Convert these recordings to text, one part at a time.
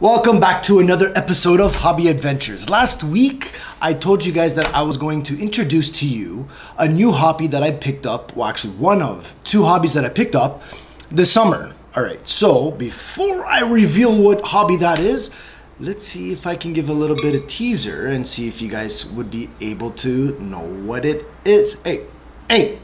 Welcome back to another episode of Hobby Adventures. Last week, I told you guys that I was going to introduce to you a new hobby that I picked up, well actually one of two hobbies that I picked up this summer. All right, so before I reveal what hobby that is, let's see if I can give a little bit of teaser and see if you guys would be able to know what it is. Hey!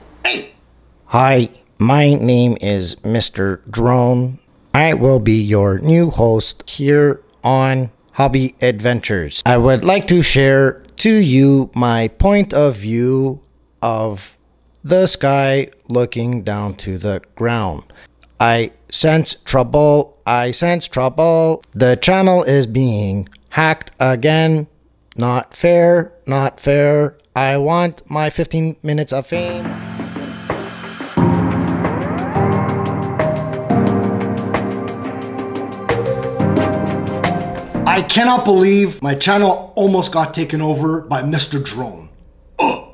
Hi, my name is Mr. Drone. I will be your new host here on Hobby Adventures. I would like to share to you my point of view of the sky looking down to the ground. I sense trouble. The channel is being hacked again. Not fair. I want my 15 minutes of fame. I cannot believe my channel almost got taken over by Mr. Drone. Ugh.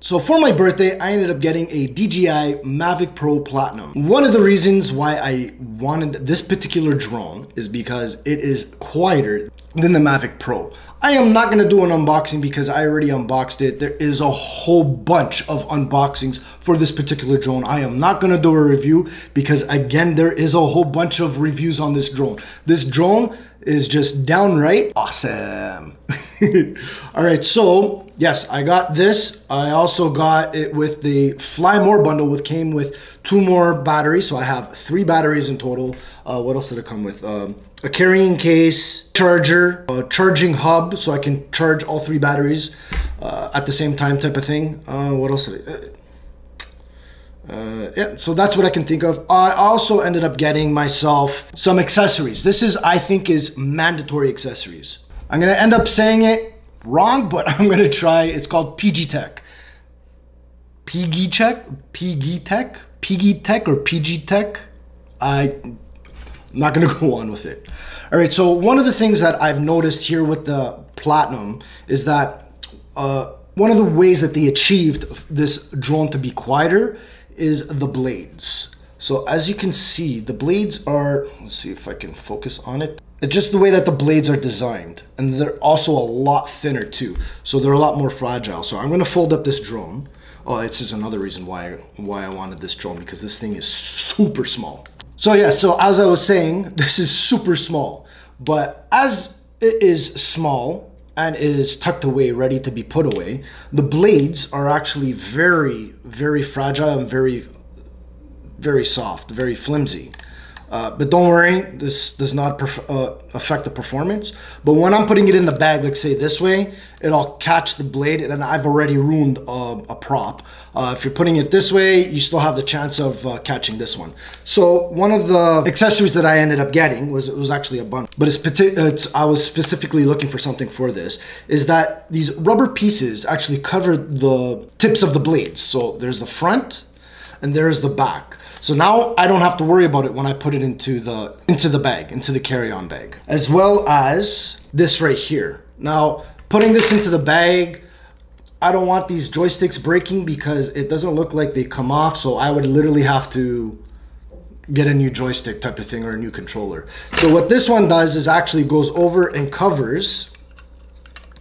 So for my birthday, I ended up getting a DJI Mavic Pro Platinum. One of the reasons why I wanted this particular drone is because it is quieter than the Mavic Pro. I am not gonna do an unboxing because I already unboxed it. There is a whole bunch of unboxings for this particular drone. I am not gonna do a review because again, there is a whole bunch of reviews on this drone. This drone is just downright awesome. All right, so yes, I got this. I also got it with the Fly More Bundle, which came with two more batteries. So I have three batteries in total. What else did it come with? A carrying case, charger, a charging hub, so I can charge all three batteries at the same time type of thing. What else did it? Yeah, so that's what I can think of. I also ended up getting myself some accessories. This is, I think, is mandatory accessories. I'm gonna end up saying it wrong, but I'm gonna try. It's called PGYTECH. I'm not gonna go on with it. All right, so one of the things that I've noticed here with the Platinum is that one of the ways that they achieved this drone to be quieter is the blades. So as you can see, the blades are, let's see if I can focus on it. It's just the way that the blades are designed, and they're also a lot thinner too. So they're a lot more fragile. So I'm gonna fold up this drone. Oh, this is another reason why I wanted this drone, because this thing is super small. So yeah, so as I was saying, this is super small, but as it is small, and it is tucked away, ready to be put away, the blades are actually very, very fragile and very, very soft, very flimsy. But don't worry, this does not affect the performance. But when I'm putting it in the bag, like say this way, it'll catch the blade, and then I've already ruined a prop. If you're putting it this way, you still have the chance of catching this one. So one of the accessories that I ended up getting was actually a bundle, but I was specifically looking for something for this, is that these rubber pieces actually cover the tips of the blades. So there's the front and there's the back. So now I don't have to worry about it when I put it into the bag, into the carry-on bag, as well as this right here. Now, putting this into the bag, I don't want these joysticks breaking because it doesn't look like they come off. So I would literally have to get a new joystick type of thing or a new controller. So what this one does is actually goes over and covers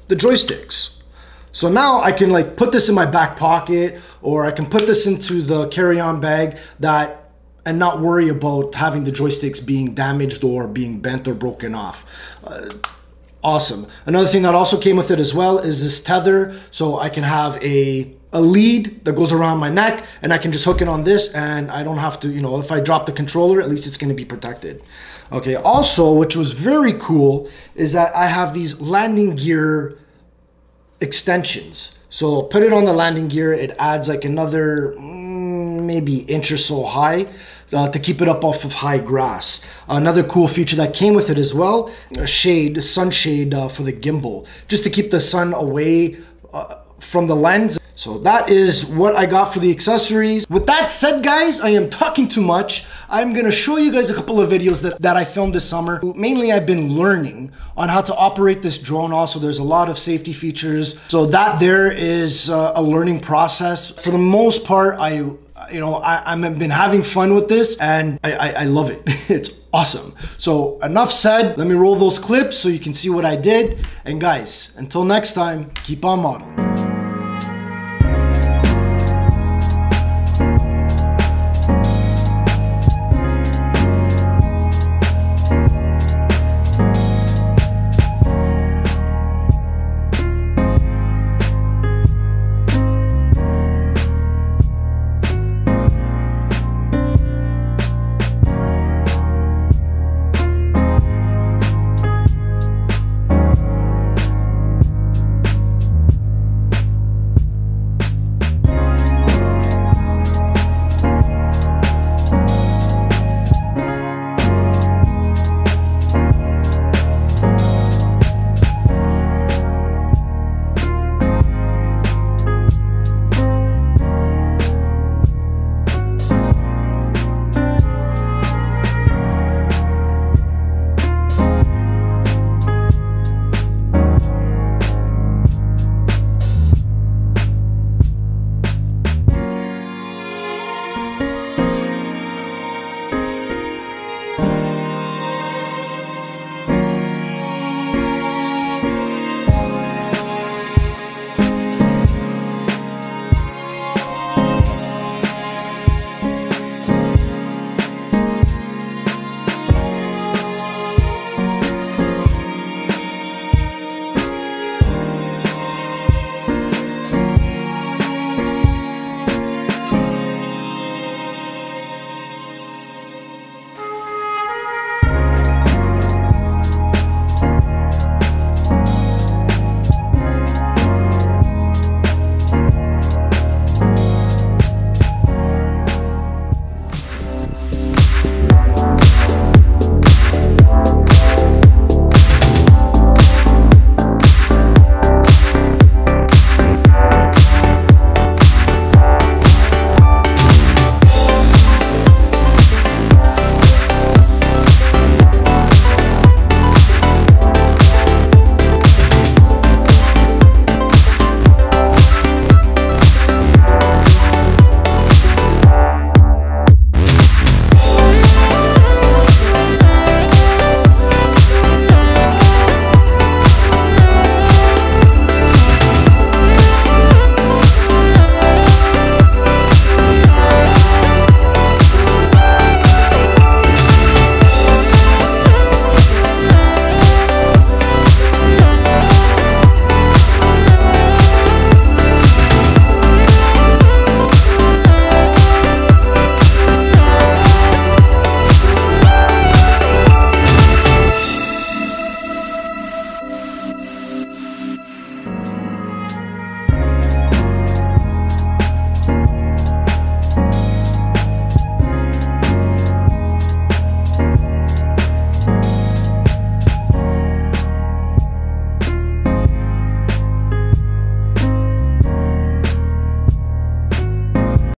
the joysticks. So now I can like put this in my back pocket, or I can put this into the carry-on bag and not worry about having the joysticks being damaged or being bent or broken off. Awesome. Another thing that also came with it as well is this tether. So I can have a lead that goes around my neck, and I can just hook it on this, and I don't have to, you know, if I drop the controller, at least it's going to be protected. Okay. Also, which was very cool, is that I have these landing gear extensions. So put it on the landing gear, it adds like another maybe inch or so high to keep it up off of high grass. Another cool feature that came with it as well, a sunshade for the gimbal, just to keep the sun away from the lens. So that is what I got for the accessories. With that said, guys, I am talking too much. I'm gonna show you guys a couple of videos that I filmed this summer. Mainly I've been learning on how to operate this drone. Also, there's a lot of safety features. So that there is a learning process. For the most part, I you know, I've been having fun with this and I love it. It's awesome. So enough said, let me roll those clips so you can see what I did. And guys, until next time, keep on modeling.